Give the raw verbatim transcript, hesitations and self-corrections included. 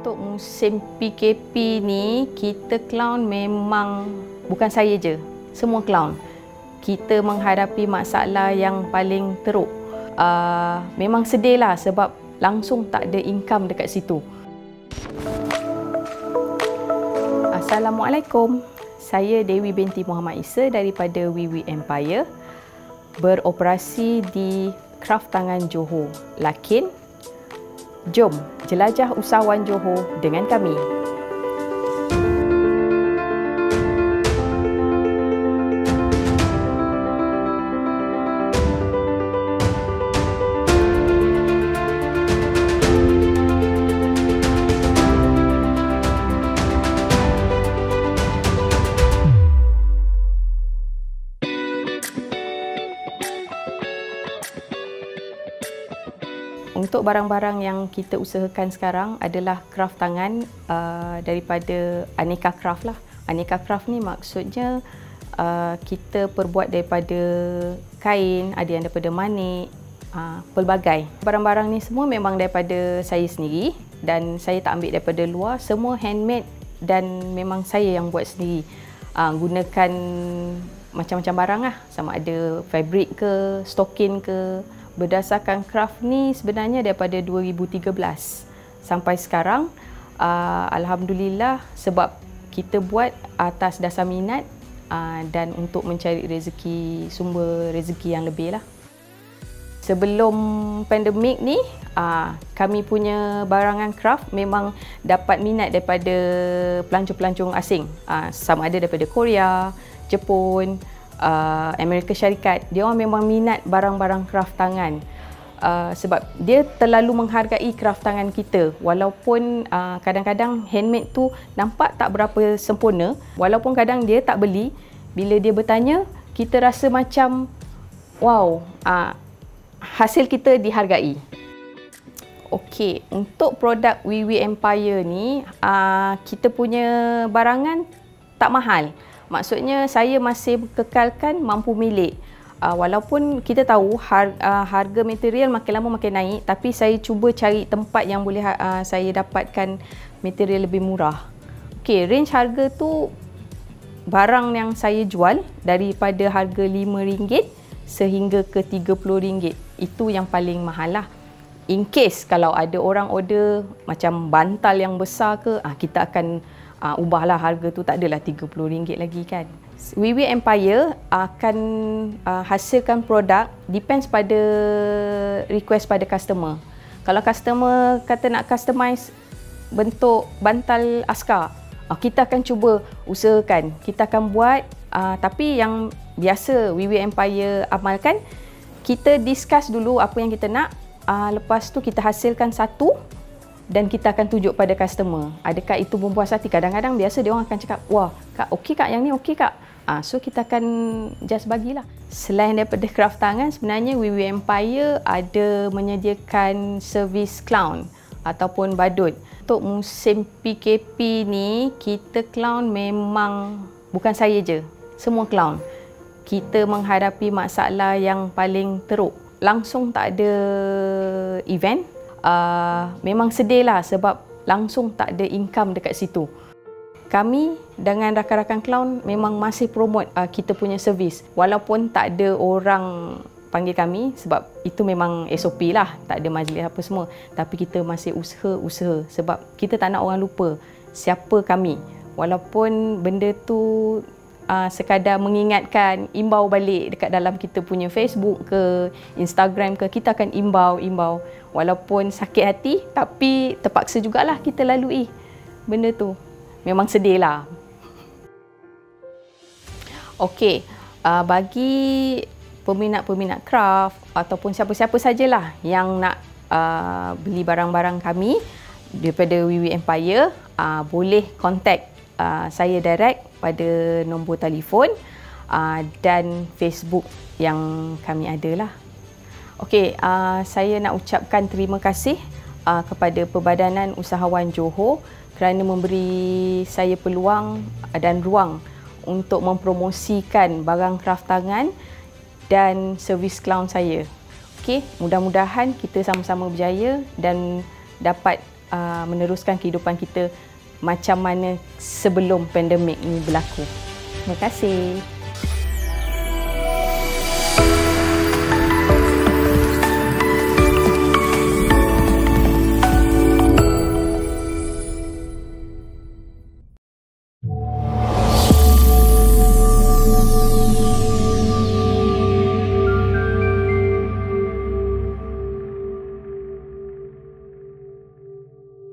Untuk musim P K P ni, kita clown memang bukan saya je, semua clown. Kita menghadapi masalah yang paling teruk. Uh, memang sedih lah sebab langsung tak ada income dekat situ. Assalamualaikum. Saya Dewi binti Muhammad Isa daripada Wiwi Empire. Beroperasi di Kraft Tangan Johor, Lakin. Jom jelajah usahawan Johor dengan kami. Untuk barang-barang yang kita usahakan sekarang adalah kraft tangan uh, daripada aneka kraft lah. Aneka kraft ni maksudnya uh, kita perbuat daripada kain, ada yang daripada manik, uh, pelbagai. Barang-barang ni semua memang daripada saya sendiri dan saya tak ambil daripada luar. Semua handmade dan memang saya yang buat sendiri. Uh, gunakan macam-macam barang lah, sama ada fabric ke, stocking ke. Berdasarkan kraft ni sebenarnya daripada dua ribu tiga belas sampai sekarang, uh, alhamdulillah sebab kita buat atas dasar minat uh, dan untuk mencari rezeki, sumber rezeki yang lebih lah. Sebelum pandemik ni, uh, kami punya barangan kraft memang dapat minat daripada pelancong-pelancong asing, uh, sama ada daripada Korea, Jepun, Uh, Amerika Syarikat. Dia orang memang minat barang-barang kraft tangan uh, sebab dia terlalu menghargai kraft tangan kita. Walaupun uh, kadang-kadang handmade tu nampak tak berapa sempurna, walaupun kadang dia tak beli, bila dia bertanya, kita rasa macam wow, uh, hasil kita dihargai. Okey, untuk produk Wiwi Empire ni, uh, kita punya barangan tak mahal. Maksudnya saya masih kekalkan mampu milik. Uh, walaupun kita tahu har, uh, harga material makin lama makin naik, tapi saya cuba cari tempat yang boleh uh, saya dapatkan material lebih murah. Okey, range harga tu barang yang saya jual daripada harga lima ringgit sehingga ke tiga puluh ringgit. Itu yang paling mahal lah. In case kalau ada orang order macam bantal yang besar ke, uh, kita akan Uh, ubahlah harga tu, tak adalah tiga puluh ringgit lagi kan. Wiwi Empire akan uh, hasilkan produk depends pada request pada customer. Kalau customer kata nak customise bentuk bantal askar, uh, kita akan cuba usahakan, kita akan buat. Uh, tapi yang biasa Wiwi Empire amalkan, kita discuss dulu apa yang kita nak, uh, lepas tu kita hasilkan satu dan kita akan tunjuk pada customer adakah itu mempuas hati. Kadang-kadang biasa dia orang akan cakap, wah kak okey kak, yang ni okey kak, ha, so kita akan just bagilah. Selain daripada kraft tangan, sebenarnya Wiwi Empire ada menyediakan servis clown ataupun badut. Untuk musim P K P ni, kita clown memang bukan saya je, semua clown. Kita menghadapi masalah yang paling teruk, langsung tak ada event. Uh, memang sedih lah sebab langsung tak ada income dekat situ. Kami dengan rakan-rakan clown memang masih promote uh, kita punya servis. Walaupun tak ada orang panggil kami sebab itu memang S O P lah, tak ada majlis apa semua. Tapi kita masih usaha-usaha sebab kita tak nak orang lupa siapa kami. Walaupun benda tu uh, sekadar mengingatkan, imbau balik dekat dalam kita punya Facebook ke, Instagram ke, kita akan imbau-imbau. Walaupun sakit hati, tapi terpaksa jugalah kita lalui benda tu. Memang sedih lah. Okey, bagi peminat-peminat kraft ataupun siapa-siapa sajalah yang nak beli barang-barang kami daripada Wiwi Empire, boleh contact saya direct pada nombor telefon dan Facebook yang kami ada lah. Okey, uh, saya nak ucapkan terima kasih uh, kepada Perbadanan Usahawan Johor kerana memberi saya peluang dan ruang untuk mempromosikan barang kraft tangan dan servis clown saya. Okey, mudah-mudahan kita sama-sama berjaya dan dapat uh, meneruskan kehidupan kita macam mana sebelum pandemik ini berlaku. Terima kasih.